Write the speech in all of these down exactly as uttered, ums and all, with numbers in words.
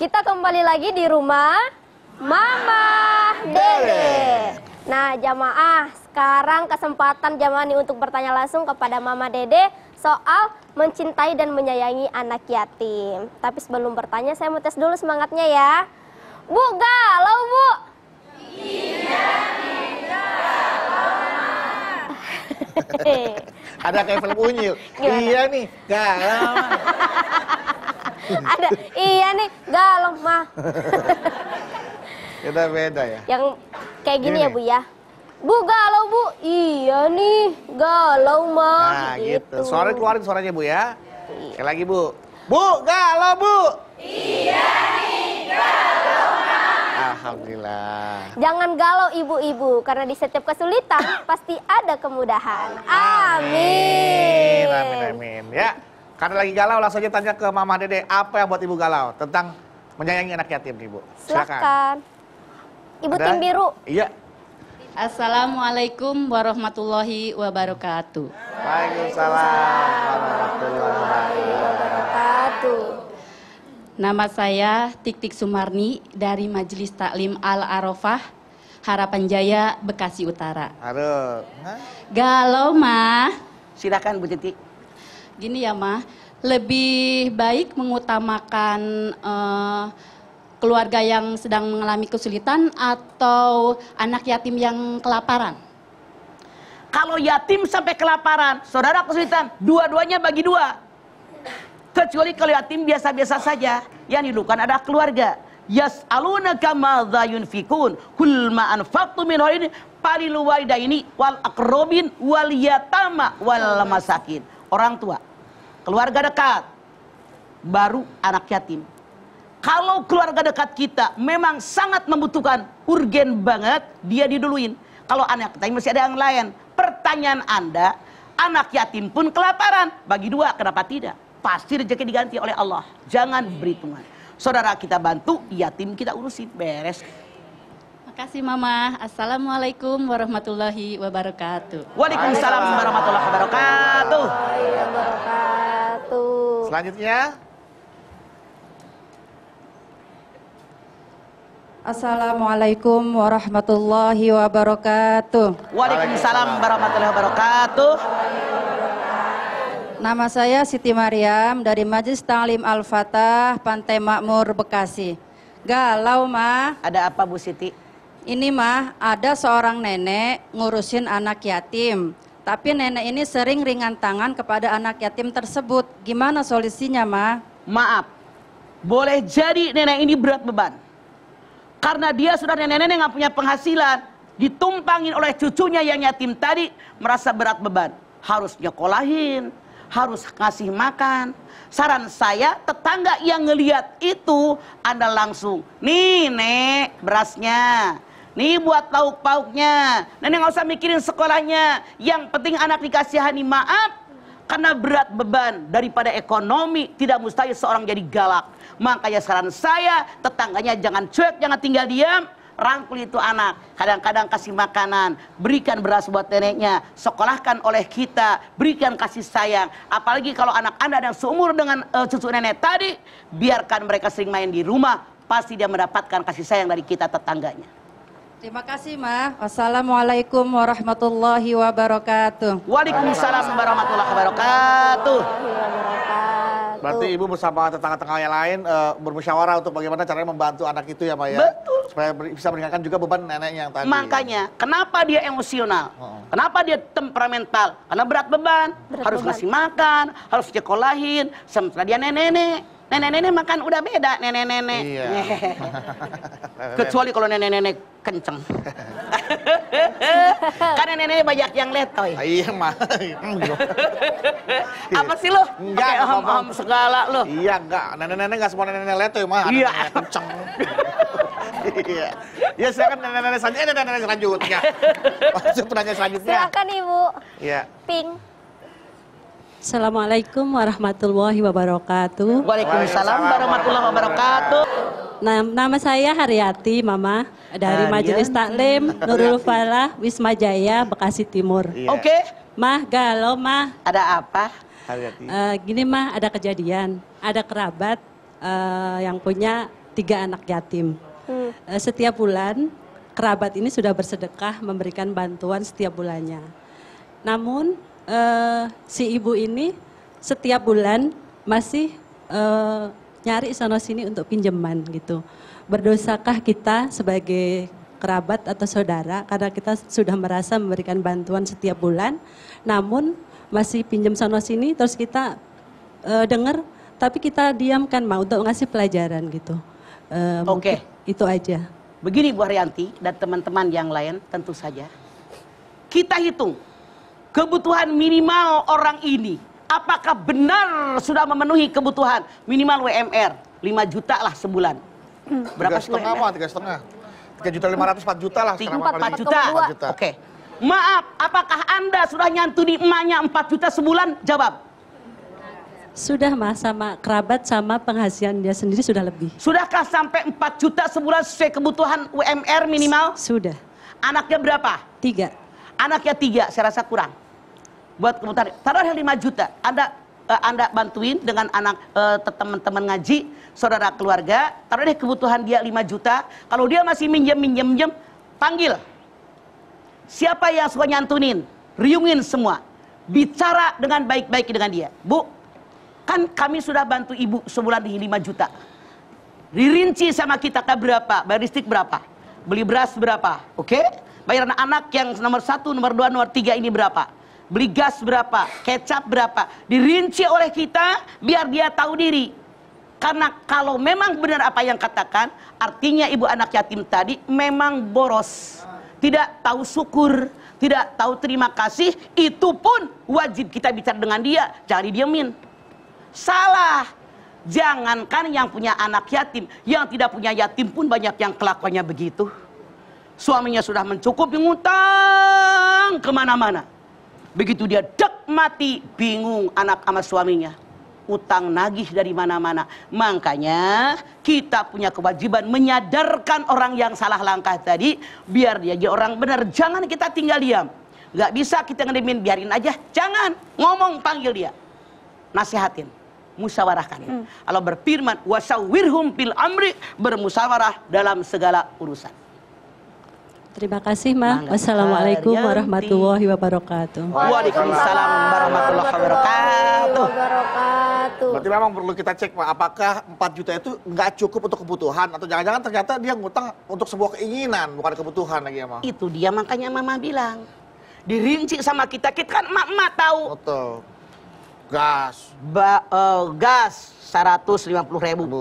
Kita kembali lagi di rumah Mamah Dedeh. Nah jamaah, sekarang kesempatan jamaah nih untuk bertanya langsung kepada Mamah Dedeh soal mencintai dan menyayangi anak yatim. Tapi sebelum bertanya saya mau tes dulu semangatnya ya. Bu, galau Bu? Tidak, tidak, Mamah. Ada kayak film Unyil. Iya nih, galau. Ada, iya nih, galau mah. Kita beda ya. Yang kayak gini, gini ya Bu ya. Bu galau Bu, iya nih, galau mah. Nah gitu, gitu. Suara keluarin suaranya Bu ya. Iya. Kayak lagi Bu. Bu galau Bu. Iya nih, galau mah. Alhamdulillah. Jangan galau ibu-ibu, karena di setiap kesulitan pasti ada kemudahan. Amin. Amin, amin, amin. Ya, karena lagi galau langsung aja tanya ke Mamah Dedeh. Apa yang buat ibu galau tentang menyayangi anak yatim ibu? Silakan. Ibu Tim Biru. Iya. Assalamualaikum warahmatullahi wabarakatuh. Waalaikumsalam warahmatullahi wabarakatuh. Nama saya Tiktik Sumarni dari Majelis Taklim Al Arofah, Harapan Jaya, Bekasi Utara. Aduh. Galau mah. Silakan Bu Titik. Gini ya mah, lebih baik mengutamakan uh, keluarga yang sedang mengalami kesulitan atau anak yatim yang kelaparan? Kalau yatim sampai kelaparan, saudara kesulitan, dua-duanya bagi dua. Kecuali kalau yatim biasa-biasa saja, yang dilukan ada keluarga. Yas'alunaka madza yunfikun, kul ma anfaqtum min khairin falil walidaini wal aqrabin wal yatama wal masakin. Orang tua, keluarga dekat, baru anak yatim. Kalau keluarga dekat kita memang sangat membutuhkan, urgen banget, dia diduluin. Kalau anak yatim masih ada yang lain. Pertanyaan Anda, anak yatim pun kelaparan. Bagi dua, kenapa tidak? Pasti rezeki diganti oleh Allah. Jangan berhitungan. Saudara kita bantu, yatim kita urusin. Beres. Makasih Mama. Assalamualaikum warahmatullahi wabarakatuh. Waalaikumsalam warahmatullahi wabarakatuh. Selanjutnya. Assalamualaikum warahmatullahi wabarakatuh. Waalaikumsalam warahmatullahi wabarakatuh. Nama saya Siti Mariam dari Majelis Taklim Al-Fatah, Pantai Makmur, Bekasi. Galau mah. Ada apa Bu Siti? Ini mah, ada seorang nenek ngurusin anak yatim. Tapi nenek ini sering ringan tangan kepada anak yatim tersebut. Gimana solusinya mah? Maaf, boleh jadi nenek ini berat beban. Karena dia sudah nenek-nenek nggak punya penghasilan, ditumpangin oleh cucunya yang yatim tadi, merasa berat beban. Harus nyekolahin, harus ngasih makan. Saran saya, tetangga yang ngeliat itu, Anda langsung, nih nek berasnya, nih buat lauk pauknya, nenek nggak usah mikirin sekolahnya. Yang penting anak dikasihani. Maaf, karena berat beban daripada ekonomi, tidak mustahil seorang jadi galak. Makanya saran saya, tetangganya jangan cuek, jangan tinggal diam. Rangkul itu anak, kadang-kadang kasih makanan, berikan beras buat neneknya, sekolahkan oleh kita, berikan kasih sayang. Apalagi kalau anak Anda yang seumur dengan uh, cucu nenek tadi, biarkan mereka sering main di rumah, pasti dia mendapatkan kasih sayang dari kita tetangganya. Terima kasih, Ma. Wassalamualaikum warahmatullahi wabarakatuh. Waalaikumsalam warahmatullahi wabarakatuh. Berarti ibu bersama tetangga-tetangga yang lain e, bermusyawarah untuk bagaimana caranya membantu anak itu ya, Pak ya. Betul. Supaya bisa meringankan juga beban nenek yang tadi. Makanya, ya. Kenapa dia emosional? Oh. Kenapa dia temperamental? Karena berat beban, berat harus beban. Ngasih makan, harus nyekolahin, sementara dia nenek-nenek. Nenek-nenek makan udah beda, nenek-nenek. Iya. Kecuali kalau nenek-nenek kenceng. Karena nenek banyak yang letoy. Iya, mah. Apa sih lo? Enggak, om-om segala lo. Iya, enggak. Nenek-nenek enggak semua nenek-nenek letoy, mah. Iya. Kenceng. Iya. Ya, silakan nenek-nenek selanjutnya, nenek-nenek selanjutnya. Maksud penanya selanjutnya. Silakan, Ibu. Iya. Pink. Assalamualaikum warahmatullahi wabarakatuh. Waalaikumsalam warahmatullahi wabarakatuh. Nama saya Haryati, Mama, dari Haryati. Majelis Taklim Nurul Falah, Wisma Jaya, Bekasi Timur. Iya. Oke, okay. Mah galau Mah. Ada apa? Haryati. Uh, gini Mah, ada kejadian, ada kerabat uh, yang punya tiga anak yatim. Hmm. Setiap bulan kerabat ini sudah bersedekah memberikan bantuan setiap bulannya. Namun eh, si ibu ini setiap bulan masih eh, nyari sana sini untuk pinjaman gitu. Berdosakah kita sebagai kerabat atau saudara karena kita sudah merasa memberikan bantuan setiap bulan, namun masih pinjam sana sini terus kita eh, dengar tapi kita diamkan mah untuk ngasih pelajaran gitu. Eh, Oke, okay. Itu aja. Begini Bu Haryanti dan teman-teman yang lain, tentu saja kita hitung kebutuhan minimal orang ini. Apakah benar sudah memenuhi kebutuhan minimal W M R lima juta lah sebulan? Berapa setengah? tiga setengah. tiga juta lima ratus, empat juta lah. tiga juta empat juta. empat juta. Oke. Okay. Maaf, apakah Anda sudah nyantuni emaknya empat juta sebulan? Jawab. Sudah Mas, sama kerabat sama penghasilan dia sendiri sudah lebih. Sudahkah sampai empat juta sebulan sesuai kebutuhan U M R minimal? Sudah. Anaknya berapa? Tiga. Anaknya tiga, saya rasa kurang. Buat kebutuhan, taruhlah lima juta. Anda uh, Anda bantuin dengan anak uh, teman-teman ngaji, saudara keluarga, taruh deh kebutuhan dia lima juta. Kalau dia masih minjem-minjem, panggil. Siapa yang suka nyantunin? Riungin semua. Bicara dengan baik-baik dengan dia. Bu, kan kami sudah bantu ibu sebulan di lima juta. Dirinci sama kita, kan berapa? Bayar listrik berapa? Beli beras berapa? Oke? Okay? Bayar anak yang nomor satu, nomor dua, nomor tiga ini berapa? Beli gas berapa? Kecap berapa? Dirinci oleh kita biar dia tahu diri. Karena kalau memang benar apa yang katakan, artinya ibu anak yatim tadi memang boros. Tidak tahu syukur, tidak tahu terima kasih, itu pun wajib kita bicara dengan dia, jangan didiemin. Salah. Jangankan yang punya anak yatim, yang tidak punya yatim pun banyak yang kelakuannya begitu. Suaminya sudah mencukupi, ngutang kemana-mana. Begitu dia dek mati, bingung anak sama suaminya, utang nagih dari mana-mana. Makanya kita punya kewajiban menyadarkan orang yang salah langkah tadi, biar dia jadi orang benar. Jangan kita tinggal diam. Gak bisa kita ngedemin, biarin aja. Jangan ngomong, panggil dia, nasihatin, musyawarahkan. Hmm. Allah berfirman, wasawirhum fil amri, bermusyawarah dalam segala urusan. Terima kasih, Ma. Wassalamualaikum warahmatullahi wabarakatuh. Waalaikumsalam warahmatullahi wabarakatuh. Berarti memang perlu kita cek, Ma, apakah empat juta itu nggak cukup untuk kebutuhan atau jangan-jangan ternyata dia ngutang untuk sebuah keinginan, bukan kebutuhan lagi ya, Ma. Itu dia, makanya Mama bilang dirinci sama kita, kita kan Mama tahu. Betul. Gas, ba, uh, gas seratus lima puluh ribu, Bu.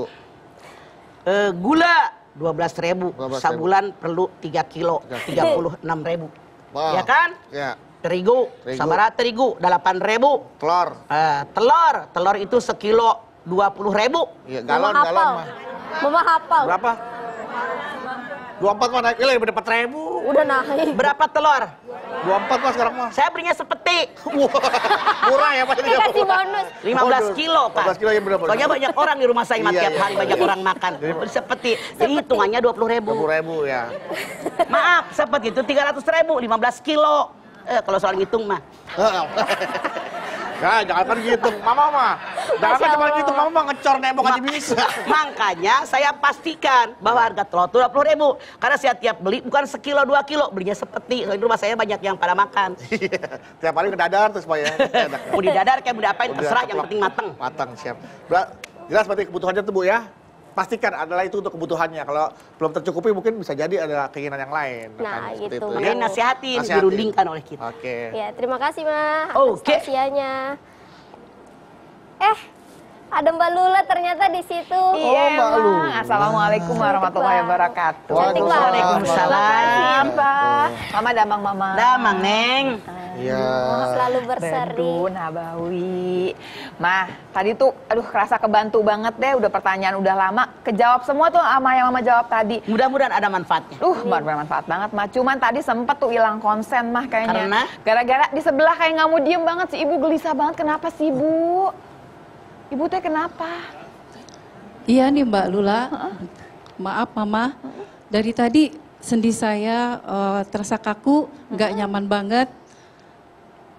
Uh, gula dua belas ribu, sebulan perlu tiga kilo, tiga puluh enam ribu. Wow. Ya kan? Ya. Terigu, terigu. Sabara terigu delapan ribu. Telur. Uh, telur, telur itu sekilo dua puluh ribu. Iya, galon, Mama galon mah. Mama hafal. Berapa? dua puluh empat mah naik kilo ya, empat ribu. Udah naik. Berapa telur? dua puluh empat Mas sekarang mah. Saya belinya sepetik. Murah ya Pak ini. Kasih bonus. lima belas kilo Pak. lima belas kilo yang berapa? Soalnya banyak orang di rumah saya tiap hari, banyak orang makan. Sepetik. Jadi hitungannya dua puluh ribu. dua puluh ribu ya. Maaf, sepet itu tiga ratus ribu, lima belas kilo. Eh, kalau soal ngitung mah. Nah, jangan kan gitu, Mama mah. Jangan kan cuma gitu, Mama mah ngecor nembok aja bisa. Makanya saya pastikan bahwa harga telur itu dua puluh ribu. Karena saya tiap beli bukan sekilo dua kilo, belinya sepeti. Soalnya rumah saya banyak yang pada makan. Tiap hari ngedadar terus Pak ya. Mau didadar kayak mau diapain terserah, yang penting mateng. Mateng siap. Jelas berarti kebutuhannya tuh Bu ya. Pastikan adalah itu untuk kebutuhannya. Kalau belum tercukupi mungkin bisa jadi ada keinginan yang lain. Nah gitu. Itu, ya? Nasihatin, nasihatin, dirundingkan oleh kita. Oke. Okay. Ya terima kasih Ma. Oke. Okay. Eh ada Mbak Lula ternyata di situ. Iya oh, Mbak Lula. Assalamualaikum warahmatullahi wabarakatuh. Waalaikumsalam. Mama damang Mama. Damang Neng. Iya. Selalu berseri. Nabawi. Mah, tadi tuh aduh kerasa kebantu banget deh, udah pertanyaan udah lama kejawab semua tuh sama yang Mama jawab tadi. Mudah-mudahan ada manfaatnya. Duh, bermanfaat banget Mah. Cuman tadi sempet tuh hilang konsen Mah kayaknya. Karena gara-gara di sebelah kayak nggak mau diem banget, si Ibu gelisah banget. Kenapa sih Bu? Ibu teh kenapa? Iya nih Mbak Lula. Uh-uh. Maaf Mama. Uh-uh. Dari tadi sendi saya uh, terasa kaku, nggak uh-uh. nyaman banget.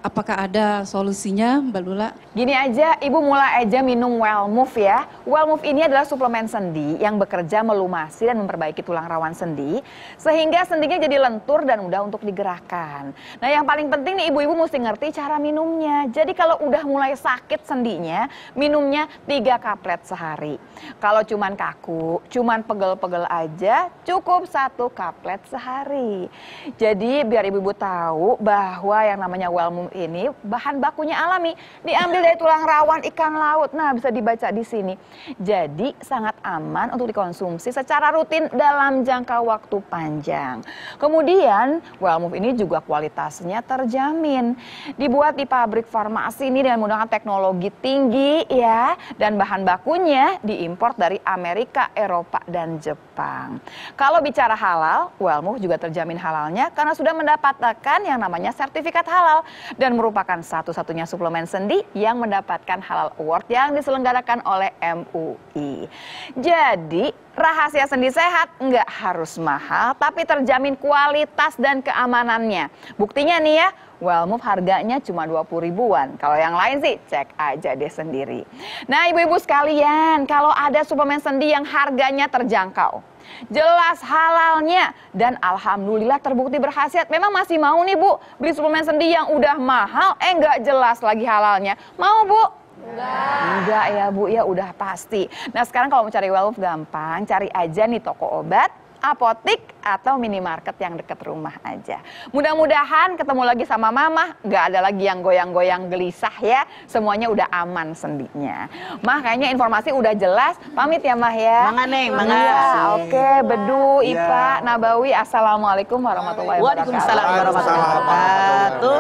Apakah ada solusinya, Mbak Lula? Gini aja, Ibu mulai aja minum Wellmove ya. Wellmove ini adalah suplemen sendi yang bekerja melumasi dan memperbaiki tulang rawan sendi, sehingga sendinya jadi lentur dan mudah untuk digerakkan. Nah, yang paling penting nih ibu-ibu mesti ngerti cara minumnya. Jadi kalau udah mulai sakit sendinya, minumnya tiga kaplet sehari. Kalau cuman kaku, cuman pegel-pegel aja, cukup satu kaplet sehari. Jadi biar ibu-ibu tahu bahwa yang namanya Wellmove ini bahan bakunya alami, diambil dari tulang rawan ikan laut. Nah, bisa dibaca di sini. Jadi sangat aman untuk dikonsumsi secara rutin dalam jangka waktu panjang. Kemudian Wellmove ini juga kualitasnya terjamin. Dibuat di pabrik farmasi ini dengan menggunakan teknologi tinggi ya, dan bahan bakunya diimpor dari Amerika, Eropa dan Jepang. Kalau bicara halal, Wellmove juga terjamin halalnya karena sudah mendapatkan yang namanya sertifikat halal. Dan merupakan satu-satunya suplemen sendi yang mendapatkan Halal Award yang diselenggarakan oleh M U I. Jadi rahasia sendi sehat nggak harus mahal, tapi terjamin kualitas dan keamanannya. Buktinya nih ya, Wellmove harganya cuma dua puluh ribuan. Kalau yang lain sih cek aja deh sendiri. Nah ibu-ibu sekalian, kalau ada suplemen sendi yang harganya terjangkau, jelas halalnya, dan alhamdulillah terbukti berkhasiat, memang masih mau nih bu beli suplemen sendi yang udah mahal, eh nggak jelas lagi halalnya? Mau bu? Enggak. Enggak ya bu, ya udah pasti. Nah sekarang kalau mau cari Wellmove gampang, cari aja nih toko obat, apotik, atau minimarket yang deket rumah aja. Mudah-mudahan ketemu lagi sama Mamah, nggak ada lagi yang goyang-goyang gelisah ya. Semuanya udah aman sendinya. Mah, kayaknya informasi udah jelas. Pamit ya Mah ya. Manganeng, manganeng. Ya, oke, okay. Bedu, ya. Ipa, Nabawi. Assalamualaikum warahmatullahi wabarakatuh. Waalaikumsalam warahmatullahi wabarakatuh.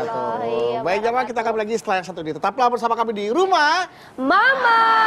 Baik jamaah, kita akan lagi setelah yang satu ini. Tetaplah bersama kami di Rumah Mamah.